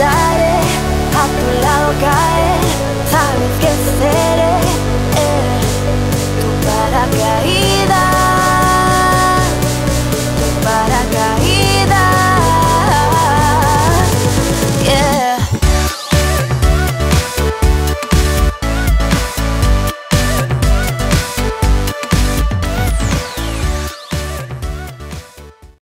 estaré a tu lado, caeré.